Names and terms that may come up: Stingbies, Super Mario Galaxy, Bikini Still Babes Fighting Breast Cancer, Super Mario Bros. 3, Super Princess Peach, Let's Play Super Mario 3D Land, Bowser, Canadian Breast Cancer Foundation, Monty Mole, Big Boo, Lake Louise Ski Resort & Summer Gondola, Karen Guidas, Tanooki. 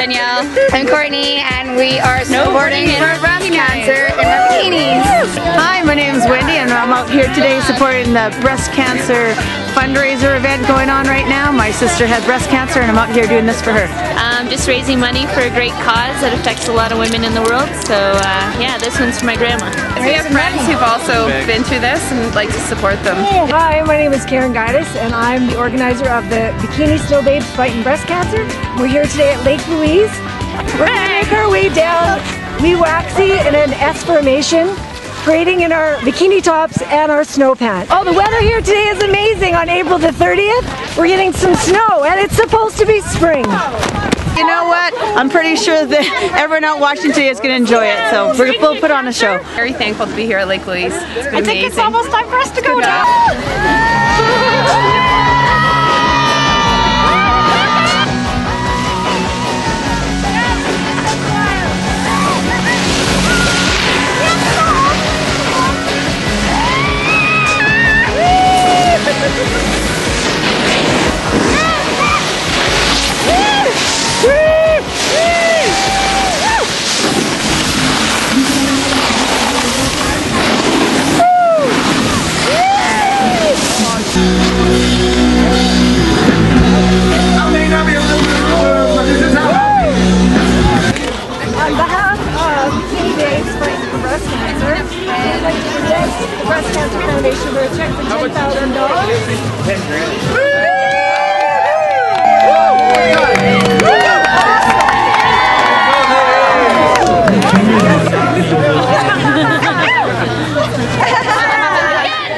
Danielle. I'm Courtney, and we are snowboarding for breast cancer in our bikinis. Hi, my name's Wendy, and I'm out here today supporting the breast cancer fundraiser event going on right now. My sister had breast cancer, and I'm out here doing this for her. Just raising money for a great cause that affects a lot of women in the world, so yeah, this one's for my grandma. We have friends who've also been through this and would like to support them. Hi, my name is Karen Guidas, and I'm the organizer of the Bikini Still Babes Fighting Breast Cancer. We're here today at Lake Louise. We're going to make our way down Lee Waxy in an S formation, parading in our bikini tops and our snow pants. Oh, the weather here today is amazing. On April the 30th, we're getting some snow, and it's supposed to be spring. You know what? I'm pretty sure that everyone out watching today is going to enjoy it, so we'll put on a show. Very thankful to be here at Lake Louise. It's been amazing. I think it's almost time for us to go down. Breast Cancer Foundation for a check for $10,000.